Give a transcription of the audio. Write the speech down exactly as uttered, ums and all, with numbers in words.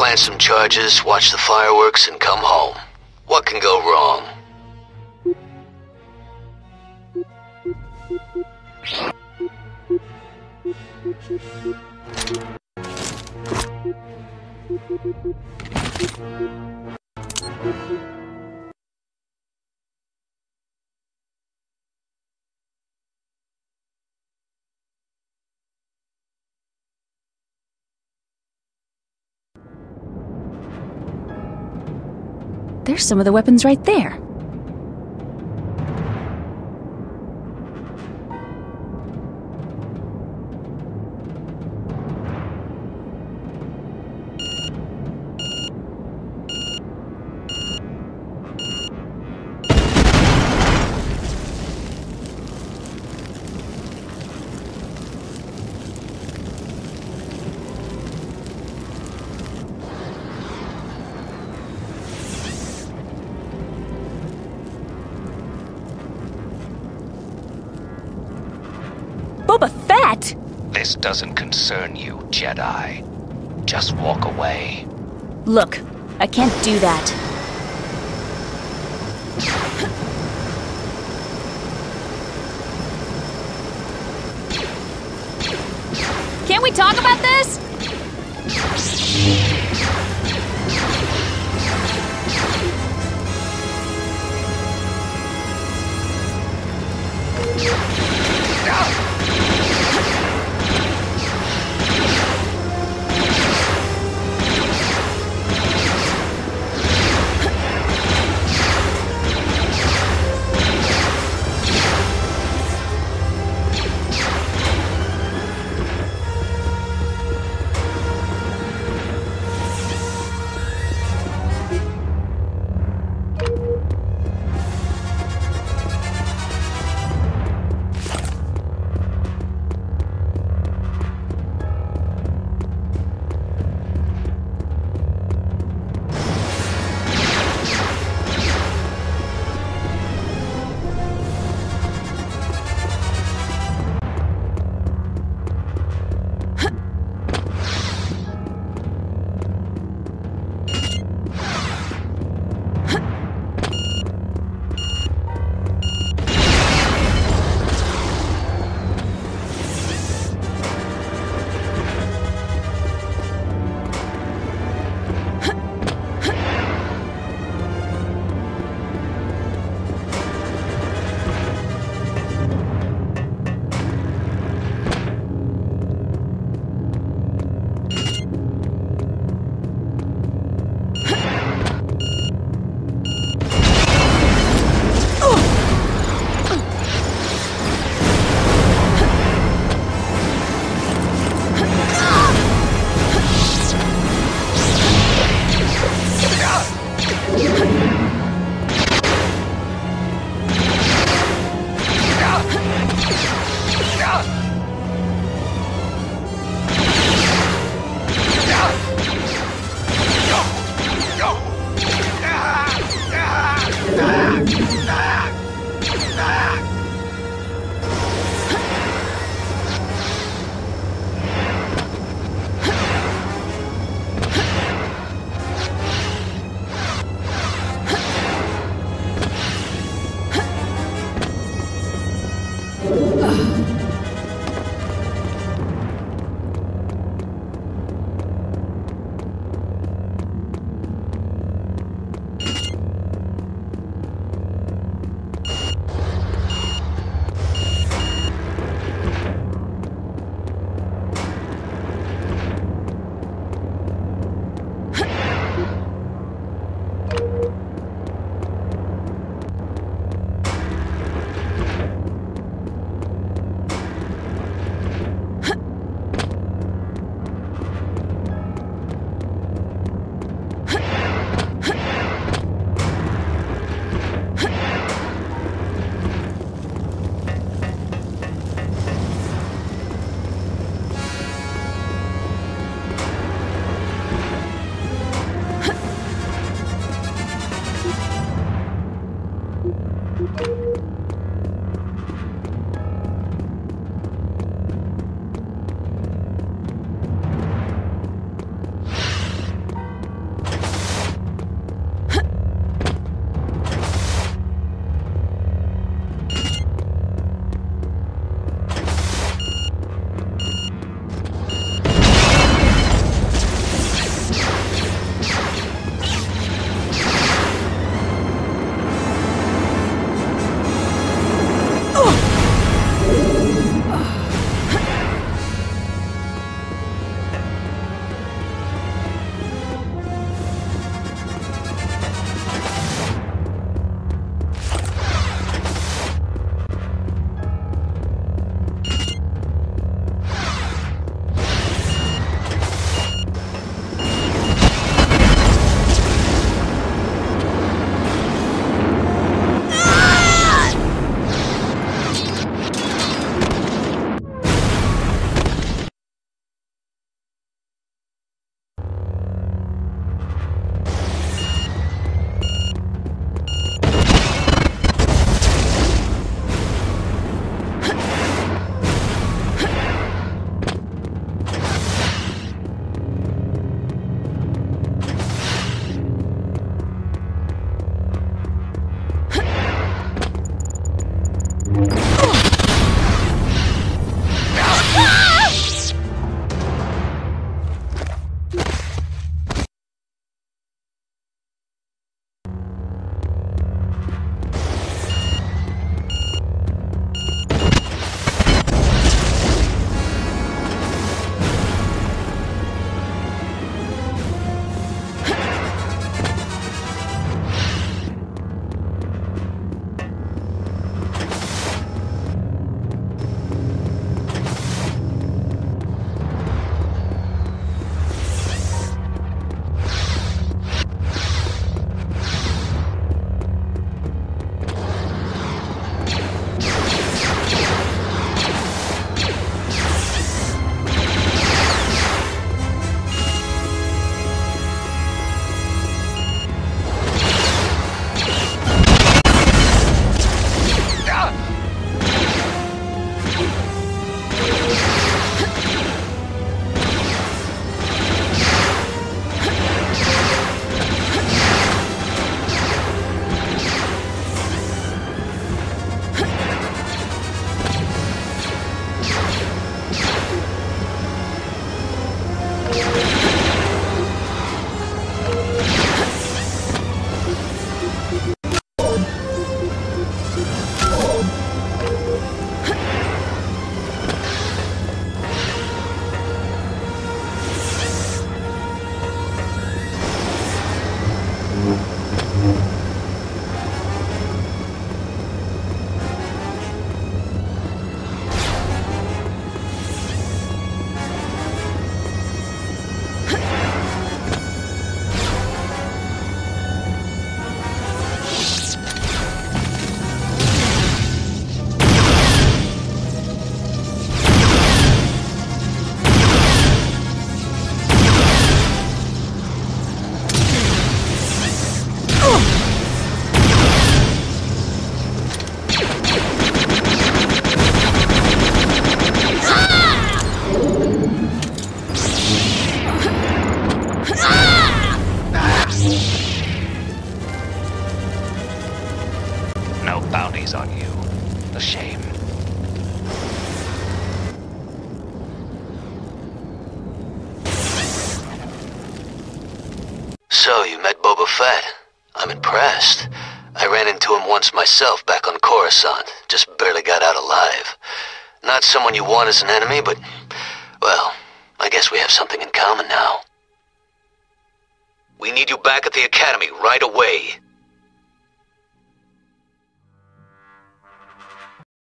plant some charges, watch the fireworks, and come home. What can go wrong? There's some of the weapons right there. Boba Fett! This doesn't concern you, Jedi. Just walk away. Look, I can't do that. Can't we talk about this? eyes on you. A shame. So, you met Boba Fett. I'm impressed. I ran into him once myself back on Coruscant. Just barely got out alive. Not someone you want as an enemy, but... well, I guess we have something in common now. We need you back at the Academy right away.